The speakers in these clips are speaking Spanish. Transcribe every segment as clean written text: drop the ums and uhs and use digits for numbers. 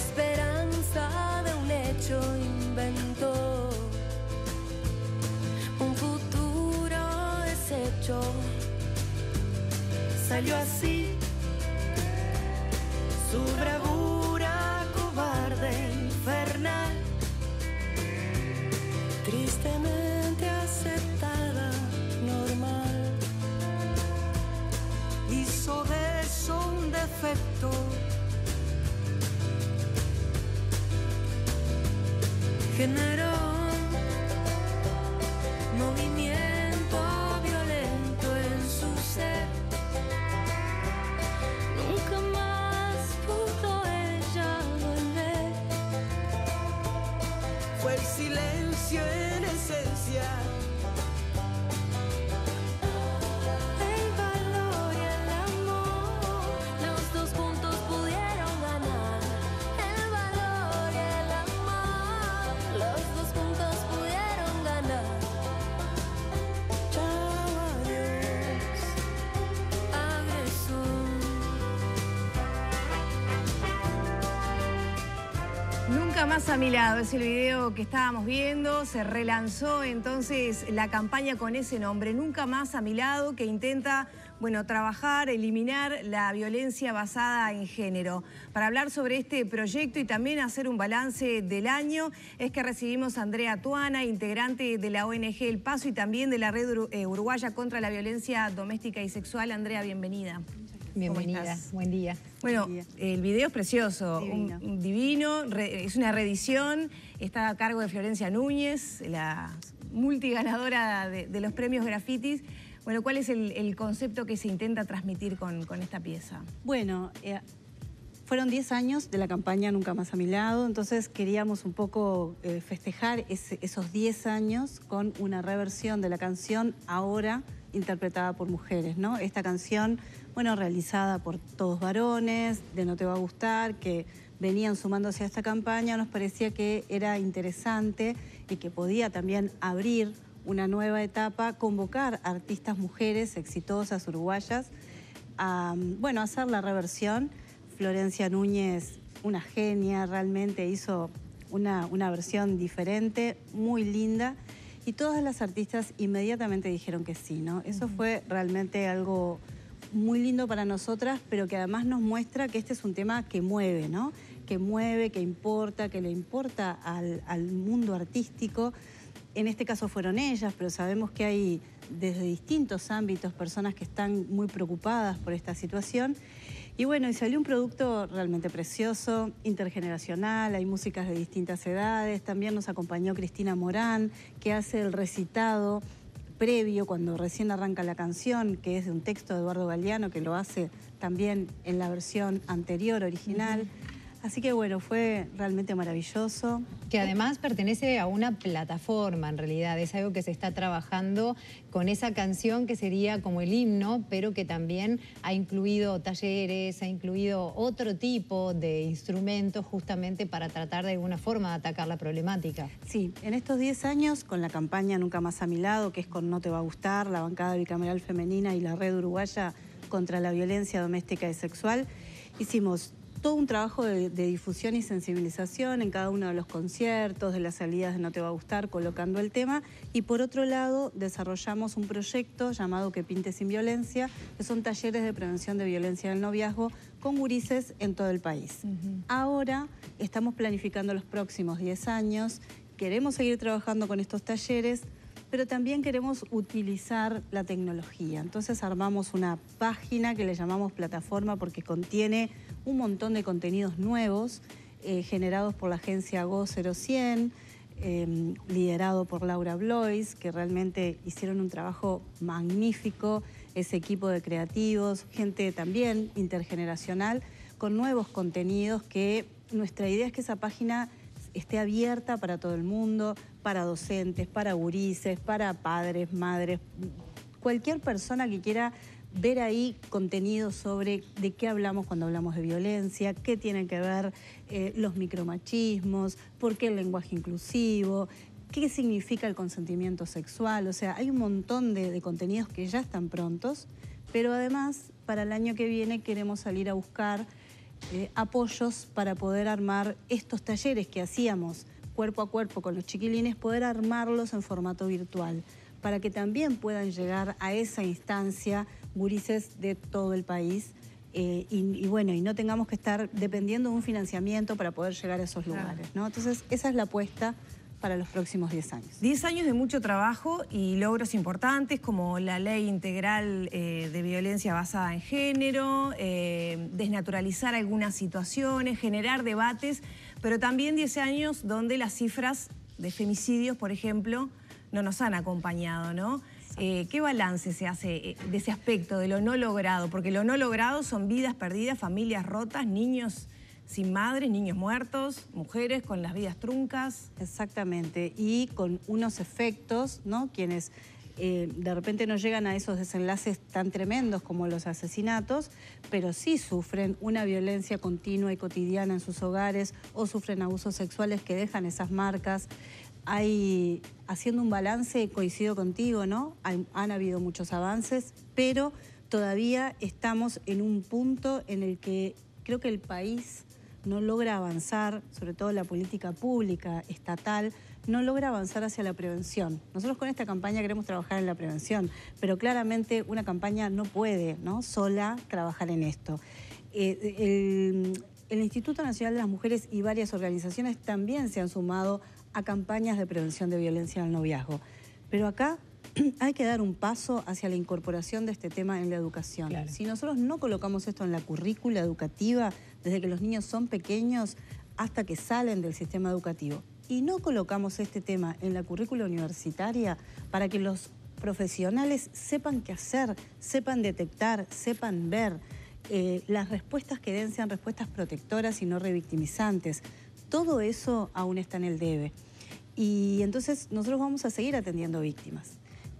esperanza de un hecho inventó un futuro deshecho. Salió así su bravura cobarde, infernal, tristemente aceptada, normal. Hizo de eso un defecto. Generó movimiento violento en su ser. Nunca más pudo ella volver. Fue el silencio en esencia. El valor y el amor, los dos juntos pudieron ganar. El valor y el amor, los dos juntos pudieron ganar. Chao, adiós, agresor. Nunca más a mi lado es el video que estábamos viendo. Se relanzó entonces la campaña con ese nombre, Nunca más a mi lado, que intenta, bueno, trabajar, eliminar la violencia basada en género. Para hablar sobre este proyecto y también hacer un balance del año, es que recibimos a Andrea Tuana, integrante de la ONG El Paso y también de la Red Uruguaya contra la violencia doméstica y sexual. Andrea, bienvenida. Bienvenida, buen día. Bueno, buen día. El video es precioso, divino, es una reedición, está a cargo de Florencia Núñez, la multiganadora de los premios Grafitis. Bueno, ¿cuál es el concepto que se intenta transmitir con esta pieza? Bueno, fueron 10 años de la campaña Nunca más a mi lado, entonces queríamos un poco festejar esos 10 años con una reversión de la canción ahora interpretada por mujeres, ¿no? Esta canción, bueno, realizada por todos varones, de No Te Va a Gustar, que venían sumándose a esta campaña, nos parecía que era interesante y que podía también abrir una nueva etapa, convocar a artistas mujeres exitosas uruguayas a, bueno, hacer la reversión. Florencia Núñez, una genia, realmente hizo una versión diferente, muy linda. Y todas las artistas inmediatamente dijeron que sí, ¿no? Eso fue realmente algo muy lindo para nosotras, pero que además nos muestra que este es un tema que mueve, ¿no? Que mueve, que importa, que le importa al mundo artístico. En este caso fueron ellas, pero sabemos que hay desde distintos ámbitos personas que están muy preocupadas por esta situación. Y bueno, y salió un producto realmente precioso, intergeneracional, hay músicas de distintas edades. También nos acompañó Cristina Morán, que hace el recitado previo cuando recién arranca la canción, que es de un texto de Eduardo Galeano, que lo hace también en la versión anterior, original. Así que bueno, fue realmente maravilloso. Que además pertenece a una plataforma en realidad, es algo que se está trabajando con esa canción que sería como el himno, pero que también ha incluido talleres, ha incluido otro tipo de instrumentos justamente para tratar de alguna forma de atacar la problemática. Sí, en estos 10 años con la campaña Nunca más a mi lado, que es con No Te Va a Gustar, la bancada bicameral femenina y la Red Uruguaya contra la violencia doméstica y sexual, hicimos todo un trabajo de difusión y sensibilización en cada uno de los conciertos, de las salidas de No Te Va a Gustar, colocando el tema. Y por otro lado, desarrollamos un proyecto llamado Que Pinte sin Violencia, que son talleres de prevención de violencia del noviazgo con gurises en todo el país. Ahora estamos planificando los próximos 10 años, queremos seguir trabajando con estos talleres, pero también queremos utilizar la tecnología. Entonces armamos una página que le llamamos plataforma porque contiene un montón de contenidos nuevos generados por la agencia Go0100, liderado por Laura Blois, que realmente hicieron un trabajo magnífico, ese equipo de creativos, gente también intergeneracional, con nuevos contenidos que nuestra idea es que esa página esté abierta para todo el mundo, para docentes, para gurises, para padres, madres, cualquier persona que quiera ver ahí contenido sobre de qué hablamos cuando hablamos de violencia, qué tienen que ver los micromachismos, por qué el lenguaje inclusivo, qué significa el consentimiento sexual. O sea, hay un montón de contenidos que ya están prontos, pero además para el año que viene queremos salir a buscar apoyos para poder armar estos talleres que hacíamos cuerpo a cuerpo con los chiquilines, poder armarlos en formato virtual, para que también puedan llegar a esa instancia gurises de todo el país y no tengamos que estar dependiendo de un financiamiento para poder llegar a esos lugares, ¿no? Entonces, esa es la apuesta para los próximos 10 años. 10 años de mucho trabajo y logros importantes como la ley integral de violencia basada en género, desnaturalizar algunas situaciones, generar debates, pero también 10 años donde las cifras de femicidios, por ejemplo, no nos han acompañado, ¿no? ¿Qué balance se hace de ese aspecto, de lo no logrado? Porque lo no logrado son vidas perdidas, familias rotas, niños sin madres, niños muertos, mujeres con las vidas truncas. Exactamente, y con unos efectos, ¿no? Quienes de repente no llegan a esos desenlaces tan tremendos como los asesinatos, pero sí sufren una violencia continua y cotidiana en sus hogares o sufren abusos sexuales que dejan esas marcas. Hay, haciendo un balance, coincido contigo, ¿no? Han habido muchos avances, pero todavía estamos en un punto en el que creo que el país no logra avanzar, sobre todo la política pública estatal, no logra avanzar hacia la prevención. Nosotros con esta campaña queremos trabajar en la prevención, pero claramente una campaña no puede, ¿no?, sola trabajar en esto. El Instituto Nacional de las Mujeres y varias organizaciones también se han sumado a campañas de prevención de violencia en el noviazgo. Pero acá hay que dar un paso hacia la incorporación de este tema en la educación. Claro. Si nosotros no colocamos esto en la currícula educativa, desde que los niños son pequeños hasta que salen del sistema educativo, y no colocamos este tema en la currícula universitaria para que los profesionales sepan qué hacer, sepan detectar, sepan ver, las respuestas que den sean respuestas protectoras y no revictimizantes. Todo eso aún está en el debe. Y entonces nosotros vamos a seguir atendiendo víctimas.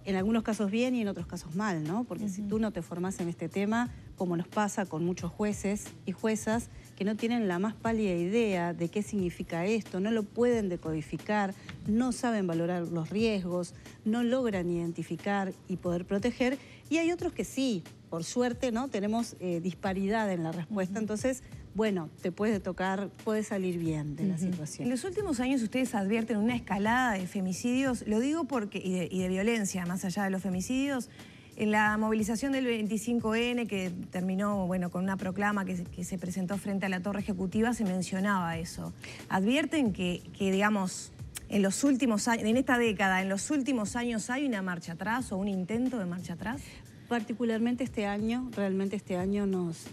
En algunos casos bien y en otros casos mal, ¿no? Porque si tú no te formás en este tema, como nos pasa con muchos jueces y juezas que no tienen la más pálida idea de qué significa esto, no lo pueden decodificar, no saben valorar los riesgos, no logran identificar y poder proteger. Y hay otros que sí, por suerte, ¿no? Tenemos disparidad en la respuesta, entonces, bueno, te puede tocar, puede salir bien de la situación. En los últimos años ustedes advierten una escalada de femicidios, lo digo porque, y de violencia, más allá de los femicidios. En la movilización del 25N, que terminó, bueno, con una proclama que se presentó frente a la Torre Ejecutiva, se mencionaba eso. Advierten que digamos, en los últimos años, en esta década, en los últimos años hay una marcha atrás o un intento de marcha atrás. Particularmente este año, realmente este año nos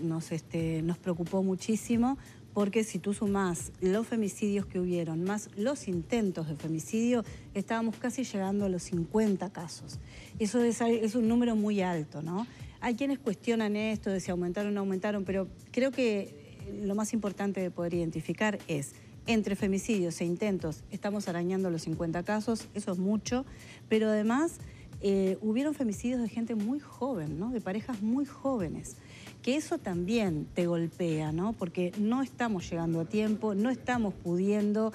preocupó muchísimo, porque si tú sumás los femicidios que hubieron, más los intentos de femicidio, estábamos casi llegando a los 50 casos. Eso es un número muy alto, ¿no? Hay quienes cuestionan esto de si aumentaron o no aumentaron, pero creo que lo más importante de poder identificar es, entre femicidios e intentos, estamos arañando los 50 casos, eso es mucho, pero además hubieron femicidios de gente muy joven, ¿no?, de parejas muy jóvenes, que eso también te golpea, ¿no?, porque no estamos llegando a tiempo, no estamos pudiendo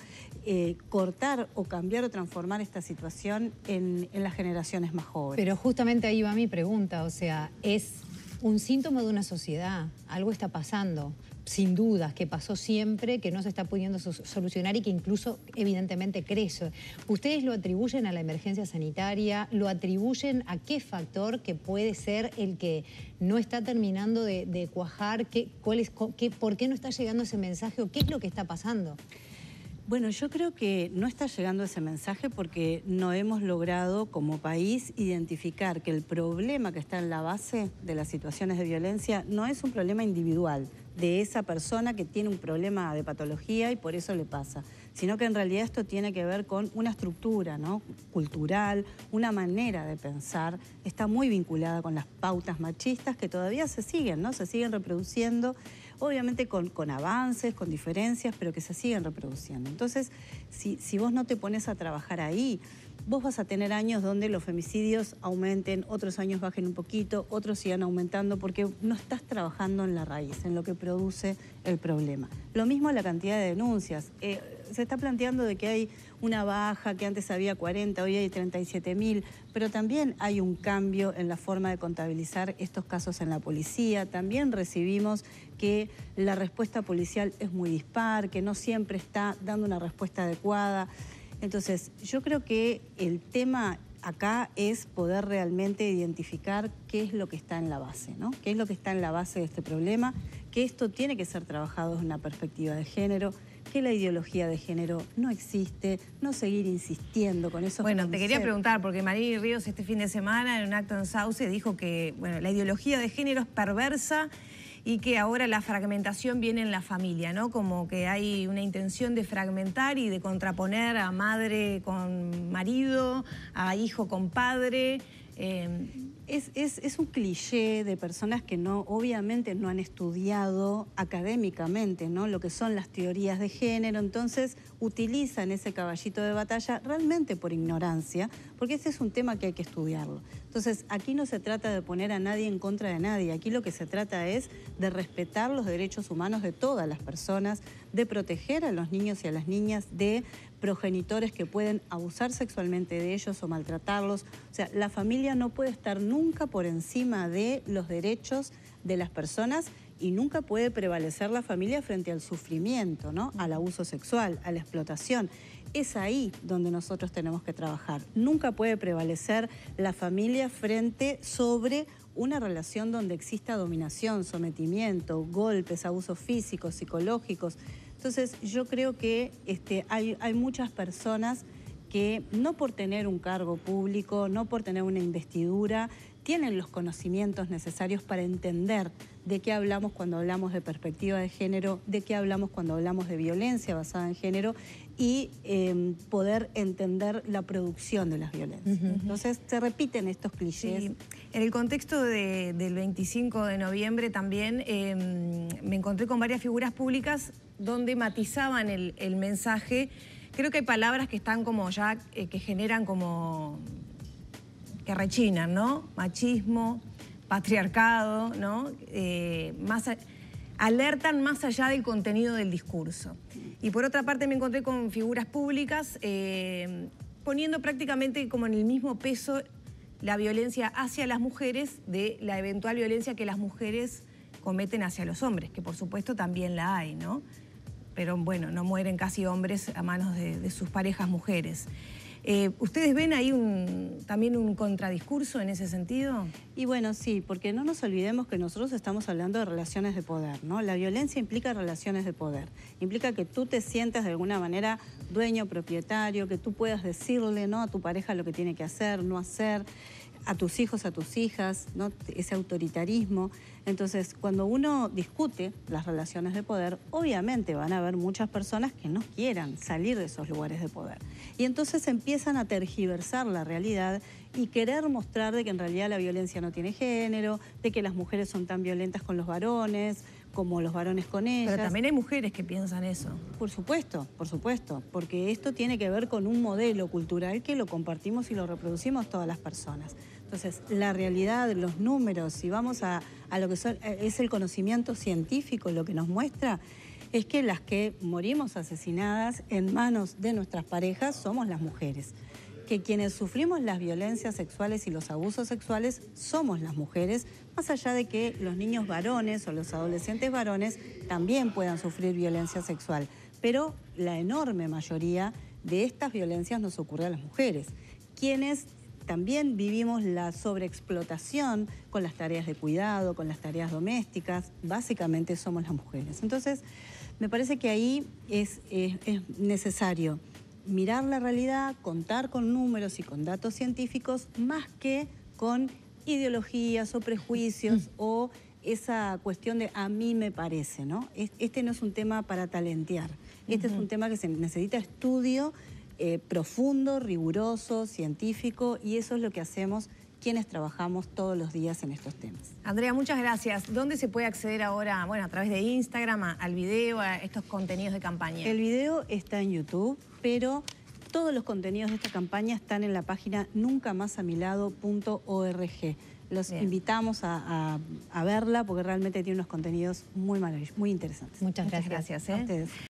cortar o cambiar o transformar esta situación en las generaciones más jóvenes. Pero justamente ahí va mi pregunta, o sea, es un síntoma de una sociedad, algo está pasando, sin dudas, que pasó siempre, que no se está pudiendo solucionar y que incluso evidentemente crece. ¿Ustedes lo atribuyen a la emergencia sanitaria? ¿Lo atribuyen a qué factor que puede ser el que no está terminando de cuajar? ¿Por qué no está llegando ese mensaje o qué es lo que está pasando? Bueno, yo creo que no está llegando ese mensaje porque no hemos logrado como país identificar que el problema que está en la base de las situaciones de violencia no es un problema individual de esa persona que tiene un problema de patología y por eso le pasa, sino que en realidad esto tiene que ver con una estructura, ¿no?, cultural, una manera de pensar, está muy vinculada con las pautas machistas que todavía se siguen, ¿no?, se siguen reproduciendo, obviamente con avances, con diferencias, pero que se siguen reproduciendo. Entonces, si vos no te pones a trabajar ahí, vos vas a tener años donde los femicidios aumenten, otros años bajen un poquito, otros sigan aumentando, porque no estás trabajando en la raíz, en lo que produce el problema. Lo mismo la cantidad de denuncias. se está planteando de que hay una baja, que antes había 40, hoy hay 37.000, pero también hay un cambio en la forma de contabilizar estos casos en la policía. También recibimos que la respuesta policial es muy dispar, que no siempre está dando una respuesta adecuada. Entonces, yo creo que el tema acá es poder realmente identificar qué es lo que está en la base, ¿no? Qué es lo que está en la base de este problema, que esto tiene que ser trabajado desde una perspectiva de género, que la ideología de género no existe, no seguir insistiendo con esos conceptos. Bueno, te quería preguntar, porque María Ríos este fin de semana en un acto en Sauce dijo que bueno, la ideología de género es perversa y que ahora la fragmentación viene en la familia, ¿no? Como que hay una intención de fragmentar y de contraponer a madre con marido, a hijo con padre. Es un cliché de personas que no, obviamente no han estudiado académicamente, ¿no?, lo que son las teorías de género, entonces utilizan ese caballito de batalla realmente por ignorancia, porque este es un tema que hay que estudiarlo. Entonces aquí no se trata de poner a nadie en contra de nadie, aquí lo que se trata es de respetar los derechos humanos de todas las personas, de proteger a los niños y a las niñas de progenitores que pueden abusar sexualmente de ellos o maltratarlos. O sea, la familia no puede estar nunca por encima de los derechos de las personas y nunca puede prevalecer la familia frente al sufrimiento, ¿no?, al abuso sexual, a la explotación. Es ahí donde nosotros tenemos que trabajar. Nunca puede prevalecer la familia frente sobre una relación donde exista dominación, sometimiento, golpes, abusos físicos, psicológicos. Entonces yo creo que hay muchas personas que no por tener un cargo público, no por tener una investidura, tienen los conocimientos necesarios para entender de qué hablamos cuando hablamos de perspectiva de género, de qué hablamos cuando hablamos de violencia basada en género y poder entender la producción de las violencias. Uh-huh. Entonces se repiten estos clichés. Sí. En el contexto del 25 de noviembre también me encontré con varias figuras públicas donde matizaban el mensaje. Creo que hay palabras que están como ya, que generan como, que rechinan, ¿no? Machismo, patriarcado, ¿no? Alertan más allá del contenido del discurso. Y por otra parte me encontré con figuras públicas poniendo prácticamente como en el mismo peso la violencia hacia las mujeres de la eventual violencia que las mujeres cometen hacia los hombres, que por supuesto también la hay, ¿no? Pero bueno, no mueren casi hombres a manos de sus parejas mujeres. ¿Ustedes ven ahí también un contradiscurso en ese sentido? Y bueno, sí, porque no nos olvidemos que nosotros estamos hablando de relaciones de poder, ¿no? La violencia implica relaciones de poder. Implica que tú te sientas de alguna manera dueño, propietario, que tú puedas decirle, ¿no?, a tu pareja lo que tiene que hacer, no hacer, a tus hijos, a tus hijas, ¿no?, ese autoritarismo. Entonces, cuando uno discute las relaciones de poder, obviamente van a haber muchas personas que no quieran salir de esos lugares de poder. Y entonces empiezan a tergiversar la realidad y querer mostrar de que en realidad la violencia no tiene género, de que las mujeres son tan violentas con los varones como los varones con ellas. Pero también hay mujeres que piensan eso. Por supuesto, porque esto tiene que ver con un modelo cultural que lo compartimos y lo reproducimos todas las personas. Entonces, la realidad, los números, si vamos a lo que es el conocimiento científico, lo que nos muestra es que las que morimos asesinadas en manos de nuestras parejas somos las mujeres. Que quienes sufrimos las violencias sexuales y los abusos sexuales somos las mujeres, más allá de que los niños varones o los adolescentes varones también puedan sufrir violencia sexual. Pero la enorme mayoría de estas violencias nos ocurre a las mujeres, quienes también vivimos la sobreexplotación con las tareas de cuidado, con las tareas domésticas. Básicamente somos las mujeres. Entonces, me parece que ahí es necesario mirar la realidad, contar con números y con datos científicos, más que con ideologías o prejuicios o esa cuestión de a mí me parece, ¿no? Este no es un tema para talentear. Este es un tema que se necesita estudio profundo, riguroso, científico, y eso es lo que hacemos quienes trabajamos todos los días en estos temas. Andrea, muchas gracias. ¿Dónde se puede acceder ahora? Bueno, a través de Instagram, al video, a estos contenidos de campaña. El video está en YouTube, pero todos los contenidos de esta campaña están en la página nuncamásamilado.org. Los invitamos a verla porque realmente tiene unos contenidos muy maravillosos, muy interesantes. Muchas gracias. A ustedes.